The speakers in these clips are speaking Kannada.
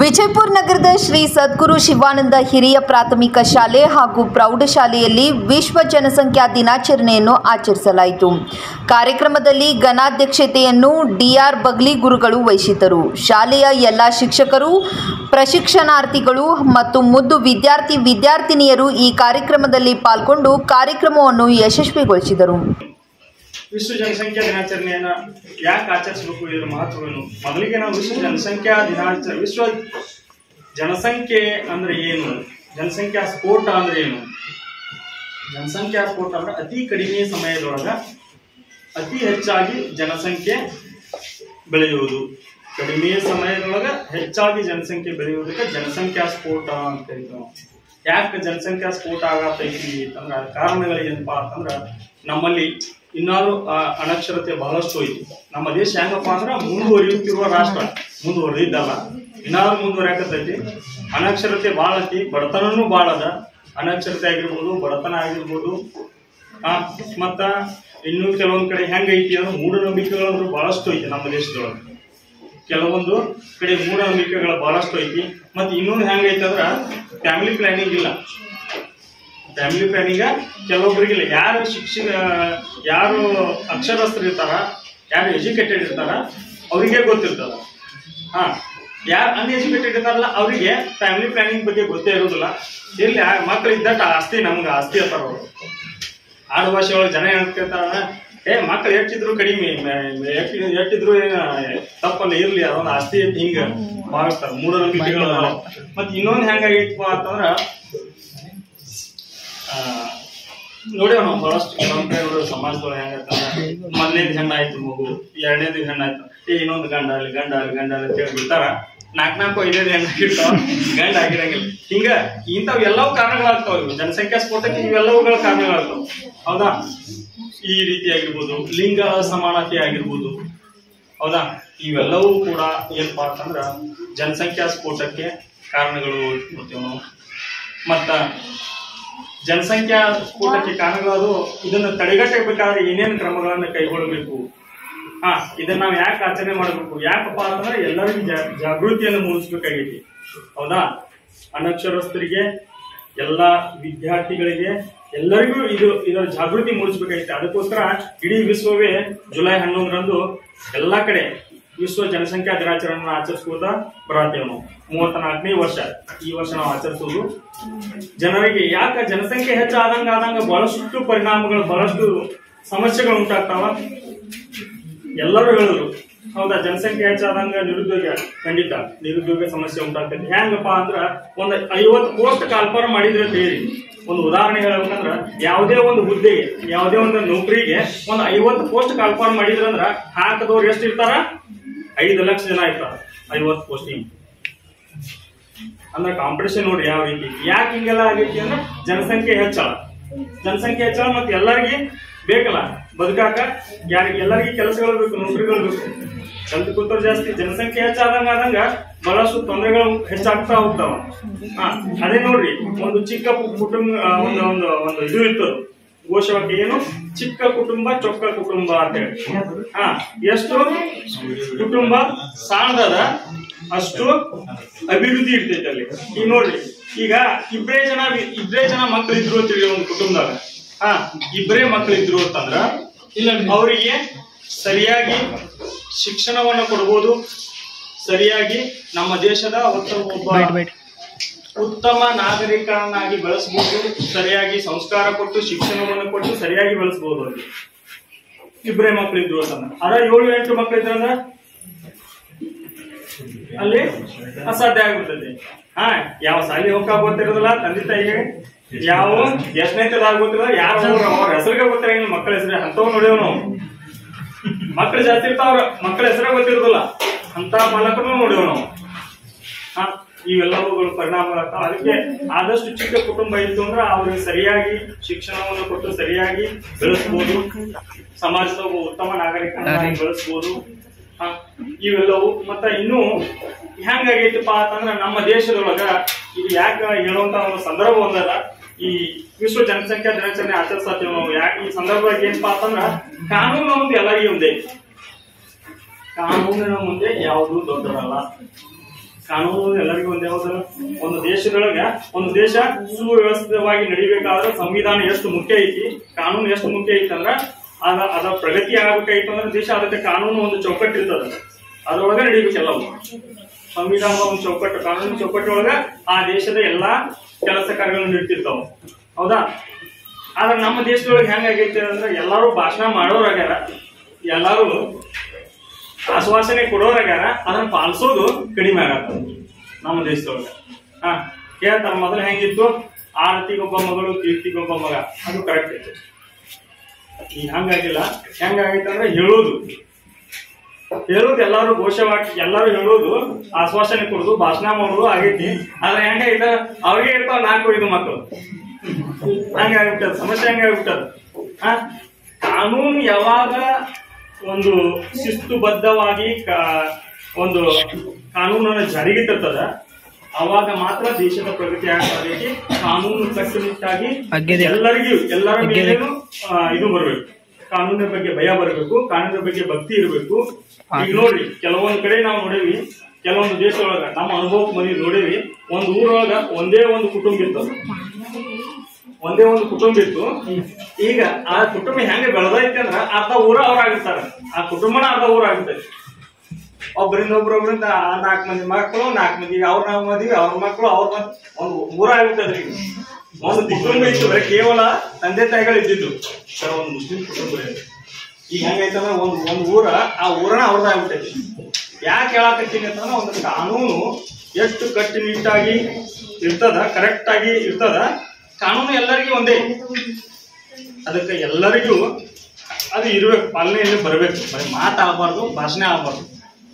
ವಿಜಯಪುರ ನಗರದ ಶ್ರೀ ಸದ್ಗುರು ಶಿವಾನಂದ ಹಿರಿಯ ಪ್ರಾಥಮಿಕ ಶಾಲೆ ಹಾಗೂ ಪ್ರೌಢಶಾಲೆಯಲ್ಲಿ ವಿಶ್ವ ಜನಸಂಖ್ಯಾ ದಿನಾಚರಣೆಯನ್ನು ಆಚರಿಸಲಾಯಿತು. ಕಾರ್ಯಕ್ರಮದಲ್ಲಿ ಗಣಾಧ್ಯಕ್ಷತೆಯನ್ನು ಡಿಆರ್ ಬಗ್ಲಿ ಗುರುಗಳು ವಹಿಸಿದರು. ಶಾಲೆಯ ಎಲ್ಲ ಶಿಕ್ಷಕರು, ಪ್ರಶಿಕ್ಷಣಾರ್ಥಿಗಳು ಮತ್ತು ಮುದ್ದು ವಿದ್ಯಾರ್ಥಿನಿಯರು ಈ ಕಾರ್ಯಕ್ರಮದಲ್ಲಿ ಪಾಲ್ಗೊಂಡು ಕಾರ್ಯಕ್ರಮವನ್ನು ಯಶಸ್ವಿಗೊಳಿಸಿದರು. विश्व जनसंख्या दिनाचरणेयन्न याके आचरिसबेकु इदर महत्ववेनु मोदलिगे नावु विश्व जनसंख्ये अंद्रे एनु जनसंख्या स्फोट अंद्रे एनु जनसंख्या स्फोट अंद्रे अति कडिमे समयदोळगे अति हेच्चागि जनसंख्ये बेळेयुवुदु कडिमे समयदोळगे हेच्चागि जनसंख्ये बेळेयुवुदक्के जनसंख्या स्फोट अंत करीतारु. याके जनसंख्या स्फोट आगतैति अंद्रे कारणगळे एनप्पा अंद्रे नम्मल्लि ಇನ್ನಾರು ಅನಕ್ಷರತೆ ಬಹಳಷ್ಟು ಐತಿ. ನಮ್ಮ ದೇಶ ಹೆಂಗಪ್ಪ ಅಂದ್ರೆ ಮುಂದುವರಿಯುತ್ತಿರುವ ರಾಷ್ಟ್ರ, ಮುಂದುವರಿದಿದ್ದಲ್ಲ, ಇನ್ನಾರು ಮುಂದುವರಿಯಾಕತೈತಿ. ಅನಕ್ಷರತೆ ಭಾಳ ಐತಿ, ಬಡತನೂ ಭಾಳ ಅದ. ಅನಕ್ಷರತೆ ಆಗಿರ್ಬೋದು, ಬಡತನ ಆಗಿರ್ಬೋದು, ಮತ್ತ ಇನ್ನೂ ಕೆಲವೊಂದು ಕಡೆ ಹೆಂಗೈತಿ ಅಂದ್ರೆ ಮೂಢನಂಬಿಕೆಗಳಂದ್ರೂ ಭಾಳಷ್ಟು ಐತಿ ನಮ್ಮ ದೇಶದೊಳಗೆ. ಕೆಲವೊಂದು ಕಡೆ ಮೂಢನಂಬಿಕೆಗಳು ಭಾಳಷ್ಟು ಐತಿ. ಮತ್ತು ಇನ್ನೊಂದು ಹೆಂಗೈತಿ ಅಂದ್ರೆ ಫ್ಯಾಮಿಲಿ ಪ್ಲಾನಿಂಗ್ ಇಲ್ಲ. ಫ್ಯಾಮಿಲಿ ಪ್ಲಾನಿಂಗ ಕೆಲವೊಬ್ಬರಿಗಿಲ್ಲ. ಯಾರು ಯಾರು ಅಕ್ಷರಸ್ಥರು ಇರ್ತಾರ, ಯಾರು ಎಜುಕೇಟೆಡ್ ಇರ್ತಾರ ಅವರಿಗೆ ಗೊತ್ತಿರ್ತದ. ಯಾರು ಅನ್ಎಜುಕೇಟೆಡ್ ಇರ್ತಾರಲ್ಲ ಅವರಿಗೆ ಫ್ಯಾಮಿಲಿ ಪ್ಲಾನಿಂಗ್ ಬಗ್ಗೆ ಗೊತ್ತೇ ಇರೋದಿಲ್ಲ. ಇಲ್ಲಿ ಮಕ್ಳು ಇದ್ದಂಟ ಆಸ್ತಿ ನಮ್ಗೆ ಆಸ್ತಿ ಅಂತಾರ ಅವರು. ಆಡು ಭಾಷೆ ಒಳಗೆ ಜನ ಹೇಳ್ತಿರ್ತಾರ, ಏ ಮಕ್ಳು ಎಷ್ಟಿದ್ರು ಕಡಿಮೆ, ಎಷ್ಟಿದ್ರು ತಪ್ಪಲ್ಲ, ಇರ್ಲಿ, ಅದೊಂದು ಆಸ್ತಿ ಅಂತ ಹಿಂಗೆ ಭಾವಿಸ್ತಾರೆ ಮೂಢನಂಬಿಕೆಗಳು. ಮತ್ತೆ ಇನ್ನೊಂದು ಹೆಂಗಾಗೈತಪ್ಪ ಅಂತಂದ್ರ ನೋಡ್ಯಾವ ನಾವು ಬಹಳಷ್ಟು ಕೆಲವೊಂದು ಸಮಾಜದೊಳಗೆ ಹೆಂಗಾಯ್ತಂದ್ರೆ ಮೊದಲನೇದು ಗಂಡ ಆಯ್ತು ಮಗು, ಎರಡನೇದು ಗಂಡ ಆಯ್ತು, ಏ ಇನ್ನೊಂದು ಗಂಡ ಅಲ್ಲಿ ಗಂಡ ಅಲ್ಲಿ ಗಂಡ ಅಲ್ಲಿ ಅಂತೇಳಿ ಬಿಡ್ತಾರ. ನಾಲ್ಕು ಐದನೇದು ಹೆಣ್ಣು ಆಗಿರ್ತಾವ, ಗಂಡ ಆಗಿರಂಗಿಲ್ಲ. ಹಿಂಗ ಇಂಥವು ಎಲ್ಲವೂ ಕಾರಣಗಳಾಗ್ತಾವ. ಇವು ಜನಸಂಖ್ಯಾ ಸ್ಫೋಟಕ್ಕೆ ಇವೆಲ್ಲವುಗಳ ಕಾರಣಗಳಾಗ್ತಾವ, ಹೌದಾ? ಈ ರೀತಿ ಆಗಿರ್ಬೋದು, ಲಿಂಗ ಅಸಮಾನತೆ ಆಗಿರ್ಬೋದು, ಹೌದಾ? ಇವೆಲ್ಲವೂ ಕೂಡ ಏನಪ್ಪಾ ಅಂತಂದ್ರ ಜನಸಂಖ್ಯಾ ಸ್ಫೋಟಕ್ಕೆ ಕಾರಣಗಳು ನೋಡ್ತೇವೆ ನಾವು. ಮತ್ತ ಜನಸಂಖ್ಯಾ ಸ್ಫೋಟಕ್ಕೆ ಕಾರಣಗಳು ಇದನ್ನು ತಡೆಗಟ್ಟಬೇಕಾದ್ರೆ ಏನೇನು ಕ್ರಮಗಳನ್ನು ಕೈಗೊಳ್ಳಬೇಕು, ಇದನ್ನ ನಾವು ಯಾಕೆ ಆಚರಣೆ ಮಾಡಬೇಕು, ಯಾಕಪ್ಪ ಅಂತಂದ್ರೆ ಎಲ್ಲರಿಗೂ ಜಾಗೃತಿಯನ್ನು ಮೂಡಿಸಬೇಕಾಗೈತಿ, ಹೌದಾ? ಅನಕ್ಷರಸ್ಥರಿಗೆ, ಎಲ್ಲ ವಿದ್ಯಾರ್ಥಿಗಳಿಗೆ, ಎಲ್ಲರಿಗೂ ಇದರ ಜಾಗೃತಿ ಮೂಡಿಸಬೇಕಾಗೈತಿ. ಅದಕ್ಕೋಸ್ಕರ ಇಡೀ ವಿಶ್ವವೇ ಜುಲೈ 11ರಂದು ಎಲ್ಲ ಕಡೆ ವಿಶ್ವ ಜನಸಂಖ್ಯಾ ದಿನಾಚರಣೆಯನ್ನು ಆಚರಿಸುವುದಾ ಬರತ್ತೇವೆ ನಾವು. 34ನೇ ವರ್ಷ ಈ ವರ್ಷ ನಾವು ಆಚರಿಸುವುದು. ಜನರಿಗೆ ಯಾಕೆ ಜನಸಂಖ್ಯೆ ಹೆಚ್ಚಾದಂಗೆ ಬಹಳಷ್ಟು ಪರಿಣಾಮಗಳು, ಬಹಳಷ್ಟು ಸಮಸ್ಯೆಗಳು ಉಂಟಾಗ್ತಾವ ಎಲ್ಲರೂ ಹೇಳಿದ್ರು, ಹೌದಾ? ಜನಸಂಖ್ಯೆ ಹೆಚ್ಚಾದಂಗೆ ನಿರುದ್ಯೋಗ, ಖಂಡಿತ ನಿರುದ್ಯೋಗ ಸಮಸ್ಯೆ ಉಂಟಾಗ್ತೈತಿ. ಹೆಂಗಪ್ಪ ಅಂದ್ರ ಒಂದು 50 ಪೋಸ್ಟ್ ಕಾಲ್ಪರ್ ಮಾಡಿದ್ರೆ ಬೇರೆ. ಒಂದು ಉದಾಹರಣೆ ಹೇಳ್ಬೇಕಂದ್ರ ಯಾವುದೇ ಒಂದು ಹುದ್ದೆಗೆ, ಯಾವುದೇ ಒಂದು ನೌಕರಿಗೆ ಒಂದು 50 ಪೋಸ್ಟ್ ಕಾಲ್ಪರ್ ಮಾಡಿದ್ರಂದ್ರ ಹಾಕದವ್ರು ಎಷ್ಟು ಇರ್ತಾರ? 5 ಲಕ್ಷ ಜನ ಇರ್ತಾರ 50 ಪೋಸ್ಟಿಂಗ್. ಅಂದ್ರೆ ಕಾಂಪಿಟೇಷನ್ ನೋಡ್ರಿ ಯಾವ ರೀತಿ. ಯಾಕೆ ಹಿಂಗೆಲ್ಲ ಆಗೈತಿ ಅಂದ್ರೆ ಜನಸಂಖ್ಯೆ ಹೆಚ್ಚಳ, ಜನಸಂಖ್ಯೆ ಹೆಚ್ಚಳ. ಮತ್ತೆ ಎಲ್ಲರಿಗೆ ಬೇಕಲ್ಲ ಬದುಕಾಕ, ಎಲ್ಲರಿಗೆ ಕೆಲಸಗಳು ಬೇಕು, ನೌಕರಿಗಳು ಬೇಕು. ಕಲ್ತು ಕೂತರು ಜಾಸ್ತಿ. ಜನಸಂಖ್ಯೆ ಹೆಚ್ಚಾದಂಗ ಬಹಳಷ್ಟು ತೊಂದರೆಗಳು ಹೆಚ್ಚಾಗ್ತಾ ಹೋಗ್ತಾವ. ಅದೇ ನೋಡ್ರಿ, ಒಂದು ಚಿಕ್ಕ ಕುಟುಂಬ ಒಂದು ಇದು ಇತ್ತು ಘೋಷವಾಕ್ಯ ಏನು? ಚಿಕ್ಕ ಕುಟುಂಬ ಚೊಕ್ಕ ಕುಟುಂಬ ಅಂತ ಹೇಳಿ. ಎಷ್ಟು ಕುಟುಂಬ ಸಾಣದ ಅಷ್ಟು ಅಭಿವೃದ್ಧಿ ಇರ್ತೈತೆ ಅಲ್ಲಿ. ಈಗ ನೋಡ್ರಿ, ಈಗ ಇಬ್ಬರೇ ಜನ ಮಕ್ಕಳಿದ್ರು ಅಂತ ಹೇಳಿ ಒಂದು ಕುಟುಂಬದಾಗ ಇಬ್ಬರೇ ಮಕ್ಕಳಿದ್ರು ಅಂತಂದ್ರ ಇಲ್ಲ ಅವರಿಗೆ ಸರಿಯಾಗಿ ಶಿಕ್ಷಣವನ್ನು ಕೊಡ್ಬೋದು, ಸರಿಯಾಗಿ ನಮ್ಮ ದೇಶದ ಉತ್ತಮ ನಾಗರಿಕರನ್ನಾಗಿ ಬೆಳೆಸಬಹುದು, ಸರಿಯಾಗಿ ಸಂಸ್ಕಾರ ಕೊಟ್ಟು ಶಿಕ್ಷಣವನ್ನು ಕೊಟ್ಟು ಸರಿಯಾಗಿ ಬೆಳೆಸಬಹುದು. ಅಲ್ಲಿ ಇಬ್ಬರೇ ಮಕ್ಕಳಿದ್ರು ಅಂತಂದ್ರೆ ಅದ 7-8 ಮಕ್ಕಳಿದ್ರಂದ್ರ ಅಲ್ಲಿ ಅಸಾಧ್ಯ ಆಗ್ಬಿಡ್ತದೆ. ಯಾವ ಶಾಲೆ ಹೋಗ ಗೊತ್ತಿರೋದಿಲ್ಲ, ತಂದೆ ತಾಯಿಗೆ ಯಾವ ಎಷ್ಟನೇದಾಗ ಗೊತ್ತಿರೋದ, ಯಾರ ಅವ್ರ ಹೆಸರಿಗೆ ಗೊತ್ತಿರಂಗ ಮಕ್ಕಳ ಹೆಸರು ಅಂತವ್ ನೋಡೇವ್ ನಾವು. ಮಕ್ಕಳು ಜಾಸ್ತಿ ಇರ್ತಾವ್ರ, ಮಕ್ಕಳ ಹೆಸರ ಗೊತ್ತಿರೋದಿಲ್ಲ ಅಂತ ಮಾಲಕನು ನೋಡೇವ್ ನಾವು. ಇವೆಲ್ಲವುಗಳು ಪರಿಣಾಮಗಳಾಗ್ತಾವ. ಅದಕ್ಕೆ ಆದಷ್ಟು ಚಿಕ್ಕ ಕುಟುಂಬ ಇತ್ತು ಅಂದ್ರೆ ಅವ್ರಿಗೆ ಸರಿಯಾಗಿ ಶಿಕ್ಷಣವನ್ನು ಕೊಟ್ಟು ಸರಿಯಾಗಿ ಬೆಳೆಸಬಹುದು, ಸಮಾಜದ ಒಬ್ಬ ಉತ್ತಮ ನಾಗರಿಕರನ್ನಾಗಿ ಬೆಳೆಸಬಹುದು. ಇವೆಲ್ಲವೂ ಮತ್ತ ಇನ್ನೂ ಹೆಂಗಾಗೈತಪ್ಪ ಅಂತಂದ್ರೆ ನಮ್ಮ ದೇಶದೊಳಗ ಇದು ಯಾಕೆ ಹೇಳುವಂತ ಒಂದು ಸಂದರ್ಭ ಒಂದಲ್ಲ. ಈ ವಿಶ್ವ ಜನಸಂಖ್ಯಾ ದಿನಾಚರಣೆ ಆಚರಿಸತ್ತೇವೆ ನಾವು. ಯಾಕೆ ಈ ಸಂದರ್ಭದಾಗ ಏನಪ್ಪ ಅಂತಂದ್ರ ಕಾನೂನು ಒಂದು ಎಲ್ಲರಿಗೂ ಒಂದೇ, ಕಾನೂನಿನ ಮುಂದೆ ಯಾವುದೂ ದೊಡ್ಡದಲ್ಲ. ಕಾನೂನು ಎಲ್ಲರಿಗೂ ಒಂದೇ ಹೌದಲ್ಲ. ಒಂದು ದೇಶದೊಳಗೆ ಒಂದು ದೇಶ ಸುವ್ಯವಸ್ಥಿತವಾಗಿ ನಡೆಯಬೇಕಾದ್ರೆ ಸಂವಿಧಾನ ಎಷ್ಟು ಮುಖ್ಯ ಐತಿ, ಕಾನೂನು ಎಷ್ಟು ಮುಖ್ಯ ಐತಿ ಅಂದ್ರೆ ಅದ ಪ್ರಗತಿ ಆಗಬೇಕಾಯ್ತು ಅಂದ್ರೆ ದೇಶ ಅದಕ್ಕೆ ಕಾನೂನು ಒಂದು ಚೌಕಟ್ಟು ಇರ್ತದ, ಅದರೊಳಗೆ ನಡೀಬೇಕೆಲ್ಲ. ಸಂವಿಧಾನದ ಒಂದು ಚೌಕಟ್ಟು, ಕಾನೂನು ಚೌಕಟ್ಟೊಳಗೆ ಆ ದೇಶದ ಎಲ್ಲಾ ಕೆಲಸ ಕಾರ್ಯಗಳನ್ನು ನಡೀತಿರ್ತಾವ, ಹೌದಾ? ಆದ್ರೆ ನಮ್ಮ ದೇಶದೊಳಗೆ ಹೆಂಗಾಗೈತೆ ಅಂದ್ರೆ ಎಲ್ಲಾರು ಭಾಷಣ ಮಾಡೋರಾಗ್ಯಾರ, ಎಲ್ಲಾರು ಆಶ್ವಾಸನೆ ಕೊಡೋರಾಗ್ಯಾರ, ಅದನ್ನ ಪಾಲಿಸೋದು ಕಡಿಮೆ ಆಗತ್ತ ನಮ್ಮ ದೇಶದೊಳಗೆ. ಹಾ, ಹೇಳ್ತಾರ ಮೊದಲು ಹೆಂಗಿತ್ತು, ಆರತಿಗೊಬ್ಬ ಮಗಳು ಕೀರ್ತಿಗೊಬ್ಬ ಮಗ, ಅದು ಕರೆಕ್ಟ್ ಐತೆ. ಈಗ ಹಂಗಾಗಿಲ್ಲ, ಹೆಂಗಾಗೈತಂದ್ರೆ ಹೇಳೋದು ಎಲ್ಲಾರು ಘೋಷವಾಕ್ಯ ಎಲ್ಲಾರು ಹೇಳೋದು, ಆಶ್ವಾಸನೆ ಕೊಡೋದು, ಭಾಷಣ ಮಾಡೋದು ಆಗೈತಿ. ಆದ್ರೆ ಹೆಂಗಾಯ್ತ ಅವ್ರಿಗೆ ಇರ್ತಾವ ನಾಲ್ಕು ಐದು ಮಕ್ಕಳು, ಹಂಗಾಗ್ಬಿಟ್ಟದ ಸಮಸ್ಯೆ, ಹಂಗಾಗ್ಬಿಟ್ಟದ. ಹ, ಕಾನೂನು ಯಾವಾಗ ಒಂದು ಶಿಸ್ತುಬದ್ಧವಾಗಿ ಒಂದು ಕಾನೂನನ್ನು ಜಾರಿಗೆ ತರ್ತದ ಅವಾಗ ಮಾತ್ರ ದೇಶದ ಪ್ರಗತಿ ಆಗಬೇಕು. ಕಾನೂನು ಕಟ್ಟುನಿಟ್ಟಾಗಿ ಎಲ್ಲರಿಗೂ ಎಲ್ಲರ ಮೇಲೇನು ಇದು ಬರಬೇಕು, ಕಾನೂನಿನ ಬಗ್ಗೆ ಭಯ ಬರಬೇಕು, ಕಾನೂನಿನ ಬಗ್ಗೆ ಭಕ್ತಿ ಇರಬೇಕು. ಈಗ ನೋಡ್ರಿ, ಕೆಲವೊಂದ್ ಕಡೆ ನಾವು ನೋಡೇವಿ, ಕೆಲವೊಂದು ದೇಶದೊಳಗ ನಮ್ಮ ಅನುಭವಕ್ಕೆ ಮನೆ ನೋಡೇವಿ, ಒಂದ್ ಊರೊಳಗ ಒಂದೇ ಒಂದು ಕುಟುಂಬ ಇತ್ತು, ಒಂದೇ ಒಂದು ಕುಟುಂಬ ಇತ್ತು. ಈಗ ಆ ಕುಟುಂಬ ಹೆಂಗ ಬೆಳೆದೈತೆ ಅಂದ್ರ ಅರ್ಧ ಊರ ಅವ್ರಾಗಿರ್ತಾರ, ಆ ಕುಟುಂಬನ ಅರ್ಧ ಊರ ಆಗಿರ್ತದೆ. ಒಬ್ಬರಿಂದ ಒಬ್ರೊಬ್ರಿಂದ ನಾಲ್ಕು ಮಂದಿ ಮಕ್ಕಳು, ನಾಲ್ಕು ಮಂದಿ ಅವ್ರ ಮದ್ವಿ, ಅವ್ರ ಮಕ್ಕಳು ಅವ್ರ ಒಂದು ಊರ ಆಗಿರ್ತದ್ರಿ. ಒಂದು ಕುಟುಂಬ ಇತ್ತು ಅಂದ್ರೆ ಕೇವಲ ತಂದೆ ತಾಯಿಗಳು ಇದ್ದಿದ್ದು ಸರ್, ಒಂದು ಮುಸ್ಲಿಂ ಕುಟುಂಬ. ಈಗ ಹೆಂಗೈತಂದ್ರೆ ಒಂದು ಊರ, ಆ ಊರನ ಅವ್ರದ ಆಗ್ಬಿಟ್ಟೈತಿ. ಯಾಕೆ ಹೇಳಾಕತ್ತೀನಿ ಅಂತಂದ್ರೆ ಒಂದು ಕಾನೂನು ಎಷ್ಟು ಕಟ್ಟುನಿಟ್ಟಾಗಿ ಇರ್ತದ, ಕರೆಕ್ಟ್ ಆಗಿ ಇರ್ತದ, ಕಾನೂನು ಎಲ್ಲರಿಗೂ ಒಂದೇ, ಅದಕ್ಕೆ ಎಲ್ಲರಿಗೂ ಅದು ಇರ್ಬೇಕು, ಪಾಲನೆಯಲ್ಲಿ ಬರಬೇಕು, ಬರೀ ಮಾತಾಗಬಾರ್ದು, ಭಾಷಣ ಆಗಬಾರ್ದು.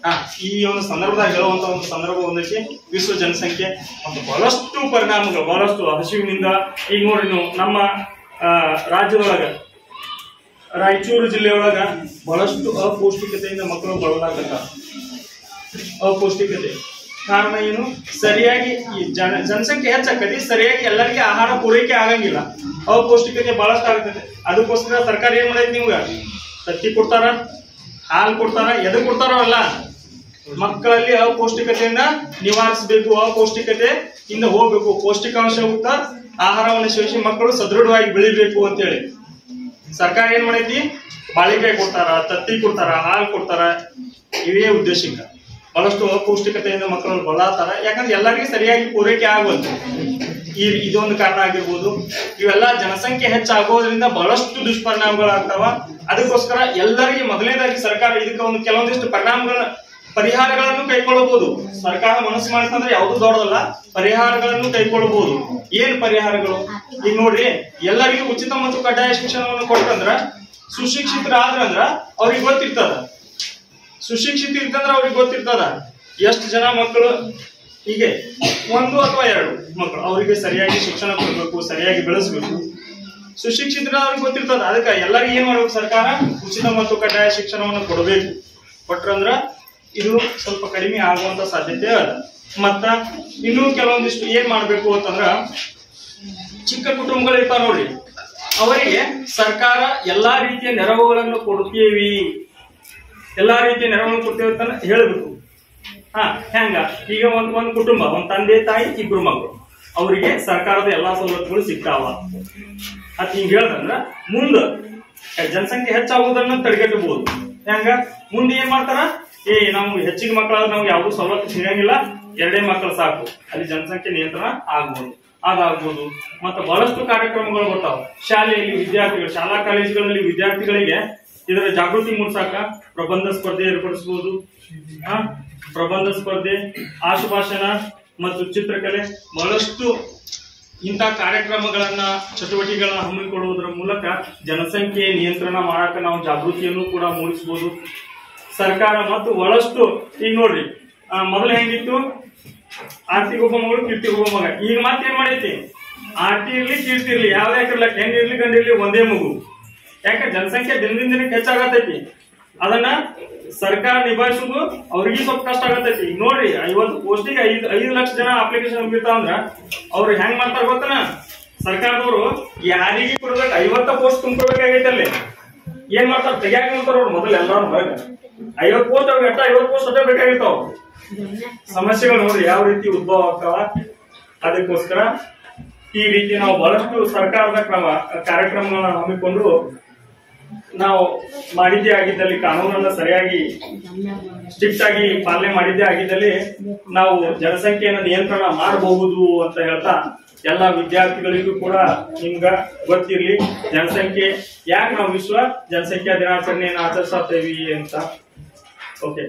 ಹಾ, ಈ ಒಂದು ಸಂದರ್ಭದಾಗ ಹೇಳುವಂತ ಒಂದು ಸಂದರ್ಭ ಒಂದಕ್ಕೆ ವಿಶ್ವ ಜನಸಂಖ್ಯೆ ಮತ್ತು ಬಹಳಷ್ಟು ಪರಿಣಾಮಗಳು, ಬಹಳಷ್ಟು ಹಸಿವಿನಿಂದ. ಈಗ ನೋಡಿ ನೀವು, ನಮ್ಮ ರಾಜ್ಯದೊಳಗ ರಾಯಚೂರು ಜಿಲ್ಲೆಯೊಳಗ ಬಹಳಷ್ಟು ಅಪೌಷ್ಟಿಕತೆಯಿಂದ ಮಕ್ಕಳು ಬಳಲಾಗತ್ತ. ಅಪೌಷ್ಟಿಕತೆ ಕಾರಣ ಏನು, ಸರಿಯಾಗಿ ಈ ಜನಸಂಖ್ಯೆ ಹೆಚ್ಚಾಕತಿ, ಸರಿಯಾಗಿ ಎಲ್ಲರಿಗೆ ಆಹಾರ ಪೂರೈಕೆ ಆಗಂಗಿಲ್ಲ, ಅಪೌಷ್ಟಿಕತೆ ಬಹಳಷ್ಟು ಆಗ್ತದೆ. ಅದಕ್ಕೋಸ್ಕರ ಸರ್ಕಾರ ಏನ್ ಮಾಡೈತಿ, ನಿಮ್ಗೆ ತತ್ತಿ ಕೊಡ್ತಾರ, ಹಾಲು ಕೊಡ್ತಾರ, ಎದು ಕೊಡ್ತಾರೋ ಅಲ್ಲ, ಮಕ್ಕಳಲ್ಲಿ ಅಪೌಷ್ಟಿಕತೆಯನ್ನ ನಿವಾರಿಸಬೇಕು, ಅಪೌಷ್ಟಿಕತೆಯಿಂದ ಹೋಗ್ಬೇಕು, ಪೌಷ್ಟಿಕಾಂಶಯುಕ್ತ ಆಹಾರವನ್ನು ಸೇವಿಸಿ ಮಕ್ಕಳು ಸದೃಢವಾಗಿ ಬೆಳಿಬೇಕು ಅಂತೇಳಿ ಸರ್ಕಾರ ಏನ್ ಮಾಡೈತಿ, ಬಾಳಿಕಾಯಿ ಕೊಡ್ತಾರ, ತತ್ತಿ ಕೊಡ್ತಾರ, ಹಾಲು ಕೊಡ್ತಾರ. ಇವೇ ಉದ್ದೇಶಕ್ಕೆ ಬಹಳಷ್ಟು ಅಪೌಷ್ಟಿಕತೆಯಿಂದ ಮಕ್ಕಳು ಬಳಲ್ತಾರ, ಯಾಕಂದ್ರೆ ಎಲ್ಲರಿಗೂ ಸರಿಯಾಗಿ ಪೂರೈಕೆ ಆಗುವಂತೆ. ಈ ಇದೊಂದು ಕಾರಣ ಆಗಿರ್ಬೋದು. ಇವೆಲ್ಲ ಜನಸಂಖ್ಯೆ ಹೆಚ್ಚಾಗೋದ್ರಿಂದ ಬಹಳಷ್ಟು ದುಷ್ಪರಿಣಾಮಗಳಾಗ್ತಾವ. ಅದಕ್ಕೋಸ್ಕರ ಎಲ್ಲರಿಗೆ ಮೊದಲನೇದಾಗಿ ಸರ್ಕಾರ ಇದಕ್ಕೆ ಒಂದು ಕೆಲವೊಂದಿಷ್ಟು ಪರಿಹಾರಗಳನ್ನು ಕೈಗೊಳ್ಳಬಹುದು. ಸರ್ಕಾರ ಮನಸ್ಸು ಮಾಡಿಸ್ತಂದ್ರೆ ಯಾವುದು ದೊಡ್ಡದಲ್ಲ, ಪರಿಹಾರಗಳನ್ನು ಕೈಗೊಳ್ಳಬಹುದು. ಏನ್ ಪರಿಹಾರಗಳು? ಈಗ ನೋಡ್ರಿ, ಎಲ್ಲರಿಗೂ ಉಚಿತ ಮತ್ತು ಕಡ್ಡಾಯ ಶಿಕ್ಷಣವನ್ನು ಕೊಟ್ಟಂದ್ರ, ಸುಶಿಕ್ಷಿತರಾದ್ರಂದ್ರ ಅವ್ರಿಗೆ ಗೊತ್ತಿರ್ತದ, ಸುಶಿಕ್ಷಿತ ಇರ್ತಂದ್ರ ಅವ್ರಿಗೆ ಗೊತ್ತಿರ್ತದ ಎಷ್ಟು ಜನ ಮಕ್ಕಳು, ಹೀಗೆ ಒಂದು ಅಥವಾ ಎರಡು ಮಕ್ಕಳು ಅವರಿಗೆ ಸರಿಯಾಗಿ ಶಿಕ್ಷಣ ಕೊಡಬೇಕು, ಸರಿಯಾಗಿ ಬೆಳೆಸಬೇಕು, ಸುಶಿಕ್ಷಿತರ ಅವ್ರಿಗೆ ಗೊತ್ತಿರ್ತದ. ಅದಕ್ಕೆ ಎಲ್ಲರಿಗೂ ಏನ್ ಮಾಡ್ಬೇಕು, ಸರ್ಕಾರ ಉಚಿತ ಮತ್ತು ಕಡ್ಡಾಯ ಶಿಕ್ಷಣವನ್ನು ಕೊಡಬೇಕು. ಕೊಟ್ರಂದ್ರ ಇದು ಸ್ವಲ್ಪ ಕಡಿಮೆ ಆಗುವಂತ ಸಾಧ್ಯತೆ ಅದ. ಮತ್ತ ಇನ್ನೂ ಕೆಲವೊಂದಿಷ್ಟು ಏನ್ ಮಾಡ್ಬೇಕು ಅಂತಂದ್ರ, ಚಿಕ್ಕ ಕುಟುಂಬಗಳು ಇರ್ತಾವ ನೋಡ್ರಿ, ಅವರಿಗೆ ಸರ್ಕಾರ ಎಲ್ಲಾ ರೀತಿಯ ನೆರವುಗಳನ್ನು ಕೊಡ್ತೀವಿ, ಎಲ್ಲಾ ರೀತಿಯ ನೆರವನ್ನು ಕೊಡ್ತೀವಿ ಅಂತ ಹೇಳ್ಬೇಕು. ಹಾ, ಹೆಂಗ ಈಗ ಒಂದ್ ಕುಟುಂಬ, ಒಂದ್ ತಂದೆ ತಾಯಿ ಇಬ್ರು ಮಕ್ಕಳು, ಅವರಿಗೆ ಸರ್ಕಾರದ ಎಲ್ಲಾ ಸವಲತ್ತುಗಳು ಸಿಗ್ತಾವ ಅಂತ ಹಿಂಗ್ ಹೇಳ್ದಂದ್ರ ಮುಂದ ಜನಸಂಖ್ಯೆ ಹೆಚ್ಚಾಗುವುದನ್ನ ತಡೆಗಟ್ಟಬಹುದು. ಹೆಂಗ ಮುಂದೆ ಏನ್ ಮಾಡ್ತಾರ, ನಮ್ಗೆ ಹೆಚ್ಚಿಗೆ ಮಕ್ಕಳಾದ್ರೆ ನಮ್ಗೆ ಯಾವ್ದು ಸವಲತ್ತು ಸಿಗಂಗಿಲ್ಲ, ಎರಡೇ ಮಕ್ಕಳು ಸಾಕು, ಅಲ್ಲಿ ಜನಸಂಖ್ಯೆ ನಿಯಂತ್ರಣ ಆಗ್ಬೋದು, ಅದಾಗ್ಬೋದು. ಮತ್ತೆ ಬಹಳಷ್ಟು ಕಾರ್ಯಕ್ರಮಗಳು ಬರ್ತಾವ ಶಾಲೆಯಲ್ಲಿ, ವಿದ್ಯಾರ್ಥಿಗಳು ಶಾಲಾ ಕಾಲೇಜುಗಳಲ್ಲಿ ವಿದ್ಯಾರ್ಥಿಗಳಿಗೆ ಇದರ ಜಾಗೃತಿ ಮೂಡಿಸಾಕ ಪ್ರಬಂಧ ಸ್ಪರ್ಧೆ ಏರ್ಪಡಿಸಬಹುದು. ಹ, ಪ್ರಬಂಧ ಸ್ಪರ್ಧೆ, ಆಶುಭಾಷಣ ಮತ್ತು ಚಿತ್ರಕಲೆ, ಬಹಳಷ್ಟು ಇಂಥ ಕಾರ್ಯಕ್ರಮಗಳನ್ನ ಚಟುವಟಿಕೆಗಳನ್ನ ಹಮ್ಮಿಕೊಳ್ಳುವುದರ ಮೂಲಕ ಜನಸಂಖ್ಯೆ ನಿಯಂತ್ರಣ ಮಾಡಕ ನಾವು ಜಾಗೃತಿಯನ್ನು ಕೂಡ ಮೂಡಿಸಬಹುದು ಸರ್ಕಾರ. ಮತ್ತು ಬಹಳಷ್ಟು ಈಗ ನೋಡ್ರಿ, ಮೊದಲು ಹೆಂಗಿತ್ತು, ಆರ್ತಿಗೊಬ್ಬ ಮಗಳು ಕೀರ್ತಿಗೊಬ್ಬ ಮಗ. ಈಗ ಮತ್ತೇನ್ ಮಾಡೈತಿ, ಆರ್ತಿ ಇರ್ಲಿ ಕೀರ್ತಿ ಇರ್ಲಿ ಯಾವ್ದು ಯಾಕಿರ್ಲಿ, ಹೆಣ್ಣಿರ್ಲಿ ಗಂಡಿರ್ಲಿ ಒಂದೇ ಮಗು. ಯಾಕೆ ಜನಸಂಖ್ಯೆ ದಿನದಿಂದ ದಿನಕ್ಕೆ ಹೆಚ್ಚಾಗತೈತಿ, ಅದನ್ನ ಸರ್ಕಾರ ನಿಭಾಯಿಸುದು ಅವ್ರಿಗೆ ಸ್ವಲ್ಪ ಕಷ್ಟ ಆಗತೈತಿ. ನೋಡ್ರಿ, ಇವತ್ತು ಪೋಸ್ಟಿಗೆ 5 ಲಕ್ಷ ಜನ ಅಪ್ಲಿಕೇಶನ್ ಹೋಗಿರ್ತಾವ ಅಂದ್ರ ಅವ್ರು ಹೆಂಗ್ ಮಾಡ್ತಾರ ಗೊತ್ತನ, ಸರ್ಕಾರದವರು ಯಾರಿಗೆ ಕೊಡ್ಬೇಕು, 50 ಪೋಸ್ಟ್ ತುಂಬಿಕೊಡ್ಬೇಕಾಗೈತಿ. ಅಲ್ಲಿ ಏನ್ ಮಾಡ್ತಾರ, ತೆಗಿಯಾಕ ನೋಡ್ತಾರ ಅವ್ರು ಮೊದಲು ಎಲ್ಲರೂ ಹೊರಗೆ, 50 ಪೋಸ್ಟ್ ಅವ್ರಿಗೆ ಅಟ್ಟ 50 ಪೋಸ್ಟ್ ಅಷ್ಟೇ ಬೇಕಾಗಿರ್ತಾವ. समस्या नोड्री ಯಾವ ರೀತಿ ಉದ್ಭವ ಆಗ್ತಾವ ಅದಕ್ಕೋಸ್ಕರ ಈ ರೀತಿ ನಾವು ಬಹಳಷ್ಟು ಸರ್ಕಾರದ ಕಾರ್ಯಕ್ರಮಗಳನ್ನು ಹಮ್ಮಿಕೊಂಡು ನಾವು ಮಾಡಿದ್ದೆ ಆಗಿದ್ದಲ್ಲಿ ಕಾನೂನನ್ನ ಸರಿಯಾಗಿ ಸ್ಟ್ರಿಕ್ಟ್ ಆಗಿ ಪಾಲನೆ ಮಾಡಿದ್ದೆ ಆಗಿದ್ದಲ್ಲಿ ನಾವು ಜನಸಂಖ್ಯೆಯನ್ನು ನಿಯಂತ್ರಣ ಮಾಡಬಹುದು ಅಂತ ಹೇಳ್ತಾ ಎಲ್ಲ ವಿದ್ಯಾರ್ಥಿಗಳಿಗೂ ಕೂಡ ನಿಮಗೆ ಗೊತ್ತಿರಲಿ ಜನಸಂಖ್ಯೆ ಯಾಕೆ ನಾವು ವಿಶ್ವ ಜನಸಂಖ್ಯಾ ದಿನಾಚರಣೆಯನ್ನು ಆಚರಿಸುತ್ತೇವೆ ಅಂತ ಓಕೆ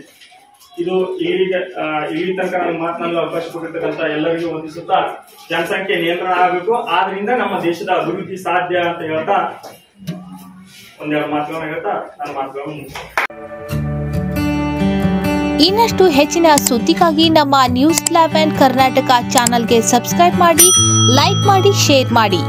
ಇದು ಇಲ್ಲಿ ತನಕ ನಾನು ಮಾತನಾಡಲು ಅವಕಾಶ ಕೊಟ್ಟಿರ್ತಕ್ಕಂಥ ಎಲ್ಲರಿಗೂ ವಂದಿಸುತ್ತಾ ಜನಸಂಖ್ಯೆ ನಿಯಂತ್ರಣ ಆಗಬೇಕು ಆದ್ರಿಂದ ನಮ್ಮ ದೇಶದ ಅಭಿವೃದ್ಧಿ ಸಾಧ್ಯ ಅಂತ ಹೇಳ್ತಾ ಒಂದೆರಡು ಮಾತುಗಳನ್ನು ಹೇಳ್ತಾ ನಾನು ಮಾತುಗಳನ್ನು ಇನ್ನಷ್ಟು ಹೆಚ್ಚಿನ ಸುದ್ದಿಗಾಗಿ ನಮ್ಮ ನ್ಯೂಸ್ 11 ಕರ್ನಾಟಕ ಚಾನೆಲ್ಗೆ ಸಬ್ಸ್ಕ್ರೈಬ್ ಮಾಡಿ ಲೈಕ್ ಮಾಡಿ ಶೇರ್ ಮಾಡಿ।